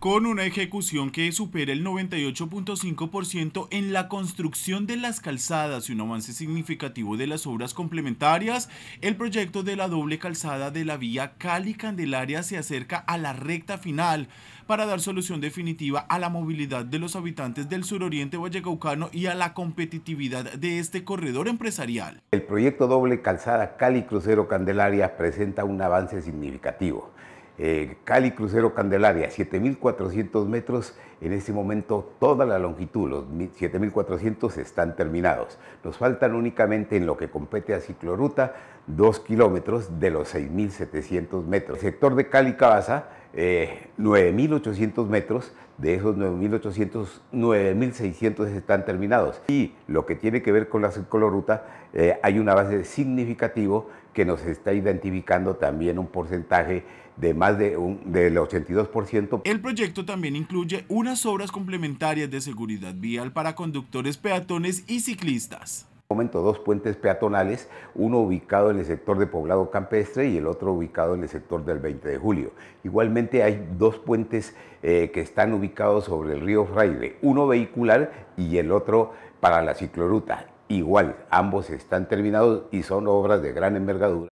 con una ejecución que supera el 98.5% en la construcción de las calzadas y un avance significativo de las obras complementarias, el proyecto de la doble calzada de la vía Cali-Candelaria se acerca a la recta final para dar solución definitiva a la movilidad de los habitantes del suroriente vallecaucano y a la competitividad de este corredor empresarial. El proyecto doble calzada Cali-Crucero-Candelaria presenta un avance significativo. Cali Crucero Candelaria, 7.400 metros, en este momento toda la longitud, los 7.400 están terminados. Nos faltan únicamente en lo que compete a ciclorruta 2 kilómetros de los 6.700 metros. El sector de Cali-Cabaza, 9.800 metros, de esos 9.800, 9.600 están terminados. Y lo que tiene que ver con la ciclorruta, hay un avance significativo que nos está identificando también un porcentaje de más del 82%. El proyecto también incluye unas obras complementarias de seguridad vial para conductores, peatones y ciclistas. En este momento, dos puentes peatonales, uno ubicado en el sector de Poblado Campestre y el otro ubicado en el sector del 20 de julio. Igualmente hay dos puentes que están ubicados sobre el río Fraile, uno vehicular y el otro para la ciclorruta. Igual, ambos están terminados y son obras de gran envergadura.